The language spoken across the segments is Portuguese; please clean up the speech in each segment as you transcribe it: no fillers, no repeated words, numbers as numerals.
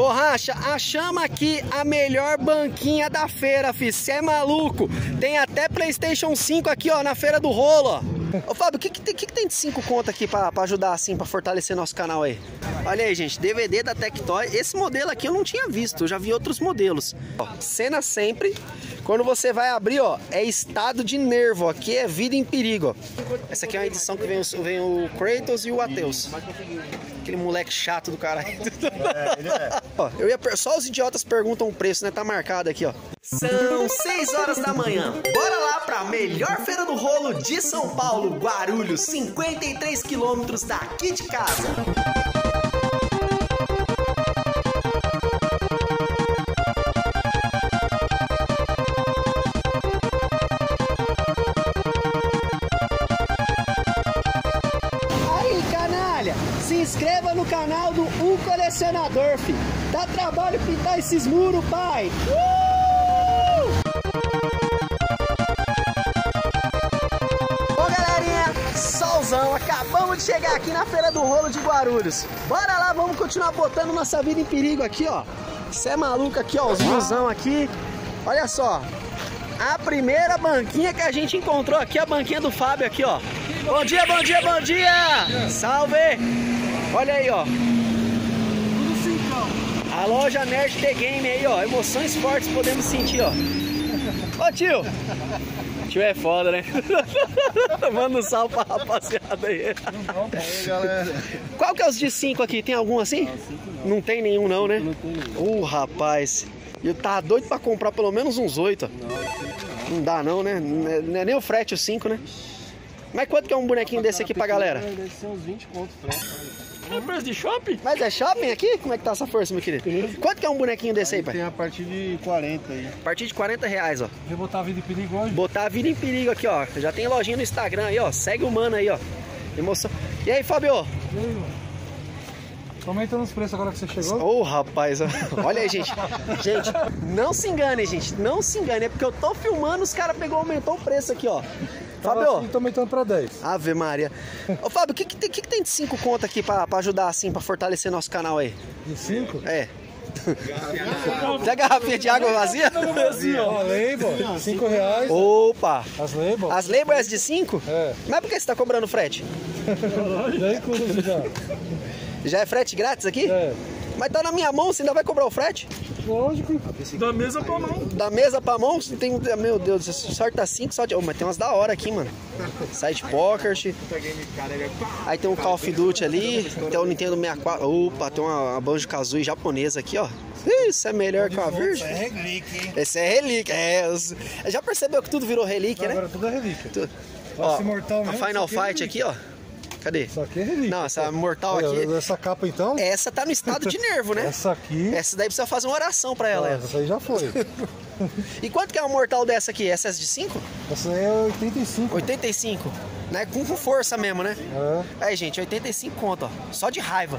Borracha, achamos aqui a melhor banquinha da feira, fi. Cê é maluco. Tem até PlayStation 5 aqui, ó, na Feira do Rolo, ó. Ô, Fábio, o que tem de 5 conto aqui pra ajudar, assim, pra fortalecer nosso canal aí? Olha aí, gente, DVD da Tectoy. Esse modelo aqui eu não tinha visto, eu já vi outros modelos. Ó, cena sempre, quando você vai abrir, ó, é estado de nervo, ó. Aqui é vida em perigo, ó. Essa aqui é uma edição que vem o Kratos e o Atreus. Aquele moleque chato do caralho. É, ele é. Ó, só os idiotas perguntam o preço, né? Tá marcado aqui, ó. São 6 horas da manhã. Bora lá pra melhor feira do rolo de São Paulo, Guarulhos, 53 quilômetros daqui de casa. Canal do Um Colecionador, fi. Dá trabalho pintar esses muros, pai. Bom, galerinha, solzão, acabamos de chegar aqui na Feira do Rolo de Guarulhos. Bora lá, vamos continuar botando nossa vida em perigo aqui, ó. Cê é maluco aqui, ó, os musão aqui. Olha só, a primeira banquinha que a gente encontrou aqui, a banquinha do Fábio aqui, ó. Bom dia, bom dia, bom dia! Salve! Olha aí, ó. Tudo cincão. A loja Nerd The Game aí, ó. Emoções fortes podemos sentir, ó. Ô, tio! Tio é foda, né? Manda um salve pra rapaziada aí. Não dá pra aí, galera. Qual que é os de 5 aqui? Tem algum assim? Não, 5 não. Não tem nenhum, não, né? Não tem nenhum. Rapaz. Eu tava doido pra comprar pelo menos uns 8. Não, 5 não. Não dá, não, né? Não é nem o frete, os 5, né? Mas quanto que é um bonequinho desse aqui pra galera? Deve ser uns 20 contos, frete. É preço de shopping? Mas é shopping aqui? Como é que tá essa força, meu querido? Quanto que é um bonequinho desse aí, pai? Tem a partir de 40 aí. A partir de 40 reais, ó. Vou botar a vida em perigo hoje? Botar a vida em perigo aqui, ó. Já tem lojinha no Instagram aí, ó. Segue o mano aí, ó. Emoção. E aí, Fábio? E aí, mano? Aumentando os preços agora que você chegou? Ô, rapaz, olha aí, gente. Gente, não se engane, gente. Não se engane. É porque eu tô filmando, os caras aumentou o preço aqui, ó. Fábio, assim, tô aumentando pra 10. Ave Maria. Ô, Fábio, o que tem de 5 conto aqui pra ajudar, assim, pra fortalecer nosso canal aí? De 5? É. Tem a garrafinha de água vazia? Vazia, ó. Label, 5 reais. Opa. As labels? As labels é as de 5? É. Mas por que você tá cobrando frete? Já incluso, já. Já é frete grátis aqui? É. Mas tá na minha mão, você ainda vai cobrar o frete? Lógico. Da mesa pra mão. Da mesa pra mão? Tem, meu Deus, sorte tá 5, só de... Oh, mas tem umas da hora aqui, mano. Side Pocket. Aí tem um Call of Duty ali. Tem o Nintendo 64. Opa, tem uma Banjo Kazooie japonesa aqui, ó. Isso é melhor que a virgem. Esse é relíquia, hein? Esse é relíquia. É, já percebeu que tudo virou relíquia, né? Agora tudo é relíquia. Tu... Ó, a Final Fight aqui, ó. Cadê? Isso aqui é relíquia. Não, essa mortal aqui. Essa capa então? Essa tá no estado de nervo, né? Essa aqui. Essa daí precisa fazer uma oração pra ela. Essa aí já foi. E quanto que é uma mortal dessa aqui? Essa é de 5? Essa aí é 85. 85? Né? Com força mesmo, né? É. Aí, gente, 85 conto, ó. Só de raiva.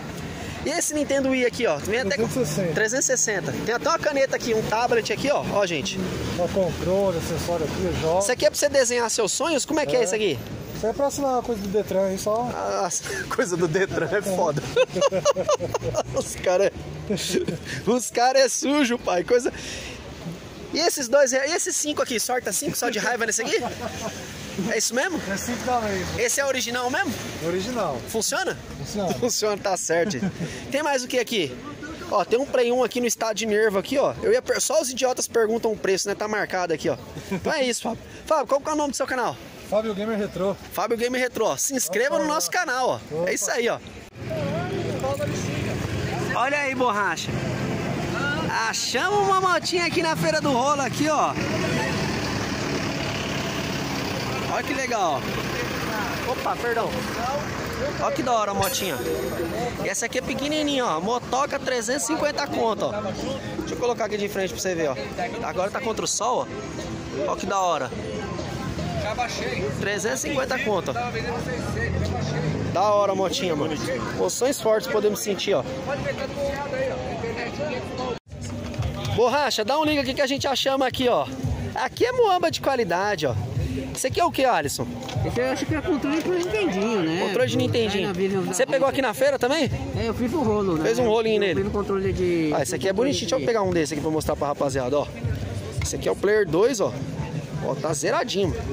E esse Nintendo Wii aqui, ó. Vem até 360. 360. Tem até uma caneta aqui, um tablet aqui, ó. Ó, gente. Ó, controle, acessório aqui, jogos. Isso aqui é pra você desenhar seus sonhos? Como é que é isso aqui? Isso é pra assinar a coisa do Detran aí só. Ah, coisa do Detran é foda. Os cara é sujo, pai. Coisa... E esses dois, e esses 5 aqui? Sorta 5 só de raiva nesse aqui? É isso mesmo? É 5 da vez. Esse é original mesmo? Original. Funciona? Funciona. Funciona, tá certo. Tem mais o que aqui? Ó, tem um Play 1 aqui no estado de nervo aqui, ó. Só os idiotas perguntam o preço, né? Tá marcado aqui, ó. Então é isso, Fábio. Fábio, qual que é o nome do seu canal? Fábio Gamer Retro. Fábio Gamer Retro, ó. Se inscreva no nosso canal, ó. Opa. É isso aí, ó. Olha aí, borracha. Achamos uma motinha aqui na Feira do Rolo, aqui, ó. Olha que legal, ó. Opa, perdão. Olha que da hora a motinha. E essa aqui é pequenininha, ó. Motoca 350 conto, ó. Deixa eu colocar aqui de frente pra você ver, ó. Agora tá contra o sol, ó. Olha que da hora. 350 conto. Da hora a motinha, mano. Emoções fortes podemos sentir, ó. Borracha, dá um link aqui que a gente achama aqui, ó. Aqui é muamba de qualidade, ó. Esse aqui é o que, Alisson? Esse eu acho que é controle pro Nintendinho, né? Controle de Nintendinho. Você pegou aqui na feira também? É, eu fiz um rolo, né? Fez um rolinho nele. Eu fiz um controle de... Ah, esse aqui é bonitinho. Deixa eu pegar um desse aqui pra mostrar pra rapaziada, ó. Esse aqui é o Player 2, ó. Ó, tá zeradinho, mano.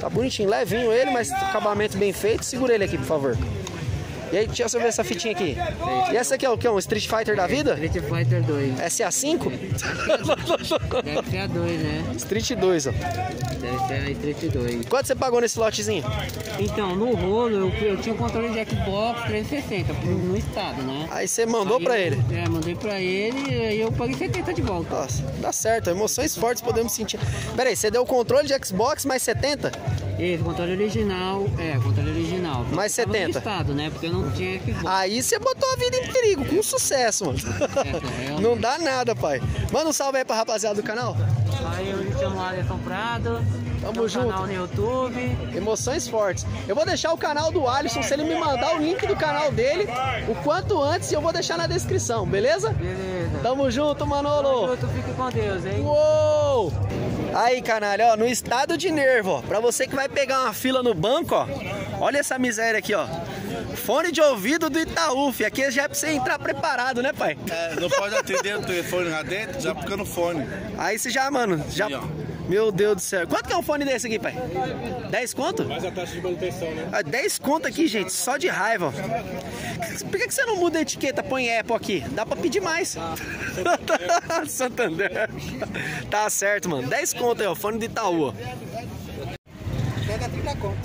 Tá bonitinho, levinho ele, mas acabamento bem feito. Segura ele aqui, por favor. E aí, deixa eu ver essa fitinha aqui. E essa aqui é o que? Um Street Fighter da vida? Street Fighter 2. Essa é a 5? Deve ser a 2, né? Street 2, ó. Deve ser a Street 2. Quanto você pagou nesse lotezinho? Então, no rolo, eu tinha um controle de Xbox 360 no estado, né? Aí você mandou pra ele? É, mandei pra ele e eu paguei 70 de volta. Nossa, dá certo. Emoções fortes podemos sentir. Pera aí, você deu o controle de Xbox mais 70? Isso, controle original. É, controle original. Mais 70? Estado, né? Porque eu não tinha Xbox. Aí você botou a vida em perigo, com sucesso, mano. É, não dá nada, pai. Manda um salve aí pra rapaziada do canal. Aí eu me chamo Alisson Prado. Tamo junto. Canal no YouTube. Emoções fortes. Eu vou deixar o canal do Alisson, se ele me mandar o link do canal dele, o quanto antes, eu vou deixar na descrição, beleza? Beleza. Tamo junto, Manolo. Tamo junto, fique com Deus, hein? Uou! Aí, canalha, ó, no estado de nervo, ó. Pra você que vai pegar uma fila no banco, ó. Olha essa miséria aqui, ó. Fone de ouvido do Itaú, fi. Aqui já é pra você entrar preparado, né, pai? É, não pode atender o telefone lá dentro, já fica no fone. Aí você já, mano, já... Aí, meu Deus do céu. Quanto que é um fone desse aqui, pai? 10 conto? Mais a taxa de manutenção, né? Ah, 10 conto aqui, gente, só de raiva, ó. Por que você não muda a etiqueta, põe Apple aqui? Dá pra pedir mais. Ah, Santander. Santander. Tá certo, mano. 10 conto aí, ó, fone de Itaú, ó. Pega 30 conto.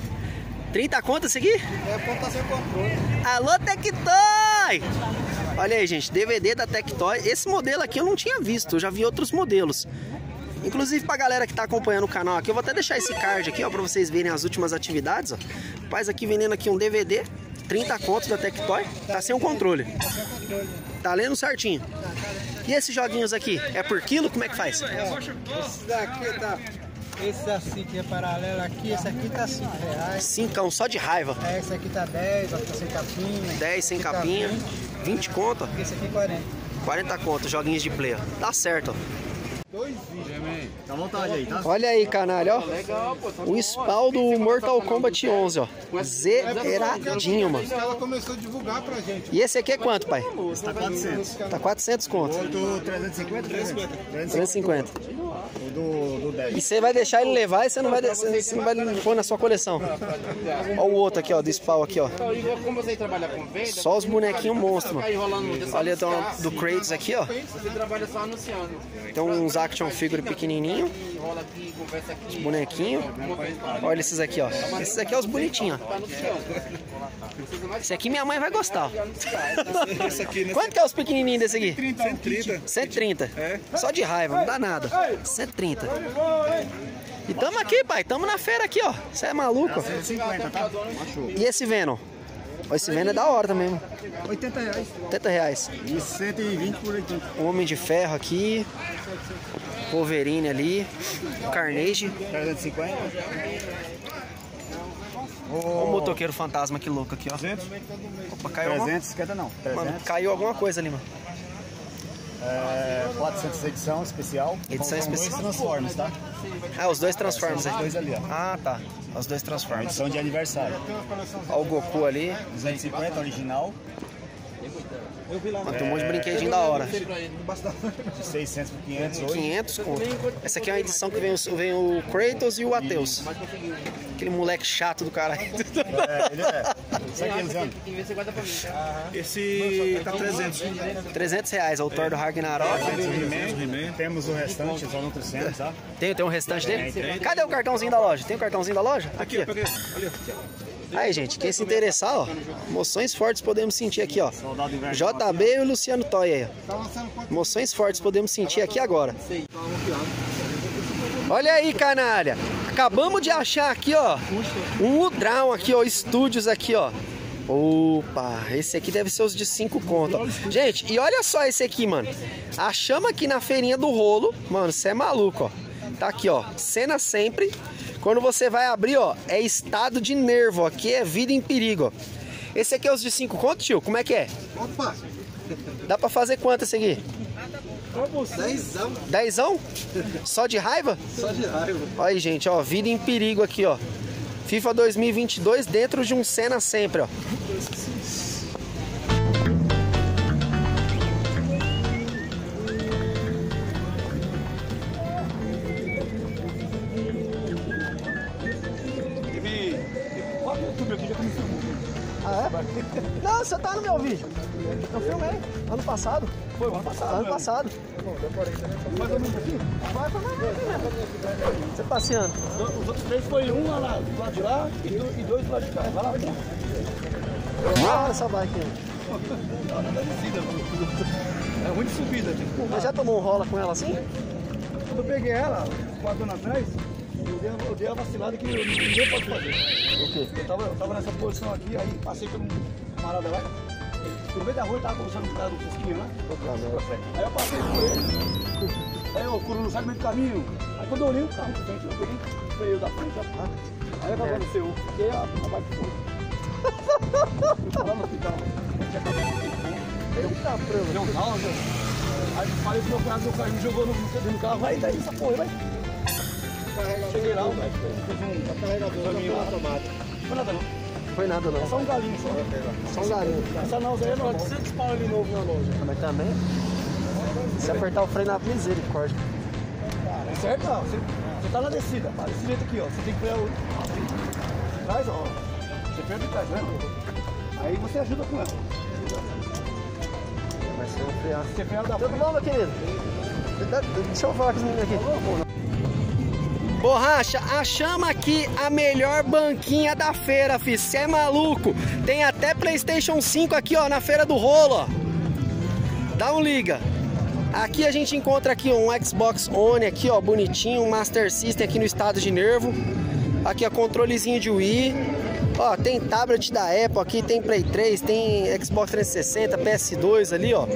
30 conto esse aqui? É, conta sem controle. Alô, Tectoy! Olha aí, gente, DVD da Tectoy. Esse modelo aqui eu não tinha visto, eu já vi outros modelos. Inclusive, pra galera que tá acompanhando o canal aqui, eu vou até deixar esse card aqui, ó, pra vocês verem as últimas atividades, ó. Rapaz, aqui vendendo aqui um DVD, 30 contos da Tectoy, tá sem um controle. Tá lendo certinho. E esses joguinhos aqui, é por quilo? Como é que faz? Esse daqui tá... Esse assim que é paralelo aqui, esse aqui tá 5 reais. 5, só de raiva. É, esse aqui tá 10, ó, tá sem capinha. 10 sem capinha, tá 20. 20 conto. Esse aqui 40. 40 conto, joguinhos de play, ó. Tá certo, ó. Dá vontade aí, tá? Olha aí, canalha, ó. Legal, pô, o spawn do Mortal Kombat 11, ó. Zeradinho, mano. Ela começou a divulgar pra gente. E esse aqui é quanto, pai? Esse tá 400. Tá 400 conto. O do 350? 350. Do 10. E você vai deixar ele levar e você não vai pôr na sua coleção. Ó o outro aqui, ó, do spawn aqui, ó. Só os bonequinhos monstros, mano. Olha, tem um do Kratos aqui, ó. Tem uns action figure pequenininho, os bonequinhos. Olha esses aqui, ó. Esses aqui é os bonitinhos, ó. Esse aqui minha mãe vai gostar, ó. Quanto que é os pequenininhos desse aqui? 130. 130. Só de raiva, não dá nada. 130. E tamo aqui, pai. Tamo na feira aqui, ó. Você é maluco, ó. E esse Venom? Esse Venom é da hora também, mano. 80 reais. 80 reais. E 120 por aqui. Homem de Ferro aqui. Wolverine ali. Carnage. 350. Olha o motoqueiro fantasma, que louco aqui, ó. 200. Opa, caiu 350 alguma... não. 300. Mano, caiu alguma coisa ali, mano. É, 400 edição especial. Edição especial. Os dois Transformers, tá? Ah, os dois Transformers. Os dois ali, ó. Ah, tá. Os dois Transformers. Edição de aniversário. Olha o Goku ali. 250 original. Tem um monte de brinquedinho da hora. 600 por 500 hoje. 500 conto. Essa aqui é uma edição que vem o Kratos e o Atreus. Aquele moleque chato do caralho. É, ele é. Esse tá 300. 300 reais, o Thor do Ragnarok. Temos o restante, só não 300, tá? Tem um restante dele? Cadê o cartãozinho da loja? Tem o cartãozinho da loja? Aqui, ó. Aí, gente, quem se interessar, ó, emoções fortes podemos sentir aqui, ó. J.B. e Luciano Toy aí, ó. Emoções fortes podemos sentir aqui agora. Olha aí, canalha. Acabamos de achar aqui, ó, um Udrão aqui, ó, estúdios aqui, ó. Opa, esse aqui deve ser os de 5 conto, ó. Gente, e olha só esse aqui, mano. Achamos aqui na feirinha do rolo. Mano, você é maluco, ó. Tá aqui, ó, cena sempre. Quando você vai abrir, ó, é estado de nervo, ó. Aqui é vida em perigo, ó. Esse aqui é os de 5 conto, tio? Como é que é? Opa! Dá pra fazer quanto esse aqui? Dezão. Dezão? Só de raiva? Só de raiva. Olha aí, gente, ó, vida em perigo aqui, ó. FIFA 2022 dentro de um Senna sempre, ó. Não, você tá no meu vídeo. Eu filmei ano passado. Foi ano passado. Ano passado. Vai todo mundo aqui? Vai todo mundo aqui, né? Você passeando. Os outros três foi um lá do lado de lá e dois do lado de cá. Vai lá, vai lá. Ah, essa bike aí. É ruim de subida. Mas já tomou um rola com ela assim? Quando eu peguei ela, 4 anos atrás, eu dei uma vacilada que ninguém pode fazer. O quê? Eu tava nessa posição aqui, aí passei por um camarada lá. No meio da rua eu tava conversando com o cara do Fusquinha, né? Aí eu passei por ele. Aí o Curu não sai do meio do caminho. Aí quando eu olhei o carro de frente, eu peguei o freio da frente, ó. Aí eu tava no seu, fiquei a bike fora. Fui parar no hospital. Deu um round, aí falei pro meu cara, meu carrinho jogou no carro. Vai daí, essa porra, vai. Cheguei lá, o carregador automático. Foi nada não. Foi nada não. É só um galinho só. Só um galinho. Essa náusea aí é 400 pau de novo na loja. Mas também, se apertar o freio na misericórdia. Certo? Não, você tá na descida. Tá desse jeito aqui, ó. Você tem que frear o... Atrás, ó. Você freia de trás, né? Aí você ajuda com ela. Mas se eu frear... Você freia o da... Tudo bom, meu querido? Deixa eu falar com os meninos aqui. Borracha, achamos aqui a melhor banquinha da feira, fi. Cê é maluco? Tem até PlayStation 5 aqui, ó, na Feira do Rolo, ó. Dá um liga. Aqui a gente encontra aqui um Xbox One aqui, ó, bonitinho, um Master System aqui no estado de nervo. Aqui, ó, controlezinho de Wii. Ó, tem tablet da Apple aqui, tem Play 3, tem Xbox 360, PS2 ali, ó.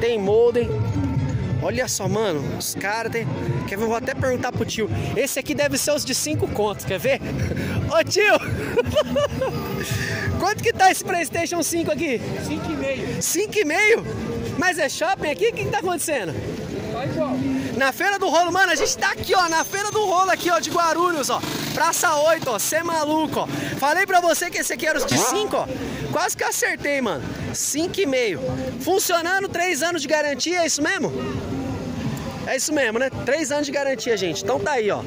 Tem modem. Olha só, mano, os caras tem... Quer ver? Eu vou até perguntar pro tio. Esse aqui deve ser os de 5 contos, quer ver? Ô tio! Quanto que tá esse PlayStation 5 aqui? 5,5. 5,5? Mas é shopping aqui? O que que tá acontecendo? Tá igual. Na Feira do Rolo, mano, a gente tá aqui, ó, na Feira do Rolo aqui, ó, de Guarulhos, ó. Praça 8, ó, cê é maluco, ó. Falei pra você que esse aqui era os de 5, ó. Quase que acertei, mano. 5,5. Funcionando, 3 anos de garantia, é isso mesmo? É isso mesmo, né? 3 anos de garantia, gente. Então tá aí, ó.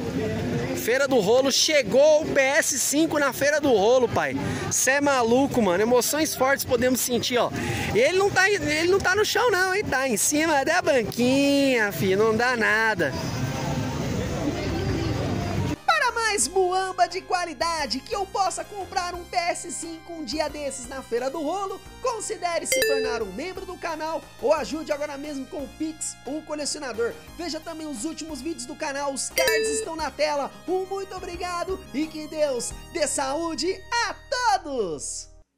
Feira do Rolo. Chegou o PS5 na Feira do Rolo, pai. Cê é maluco, mano. Emoções fortes podemos sentir, ó. E ele não tá no chão, não, hein? Tá em cima da banquinha, filho. Não dá nada. Mais muamba de qualidade que eu possa comprar um PS5 um dia desses na Feira do Rolo, considere se tornar um membro do canal ou ajude agora mesmo com o Pix, o colecionador. Veja também os últimos vídeos do canal, os cards estão na tela. Um muito obrigado e que Deus dê saúde a todos!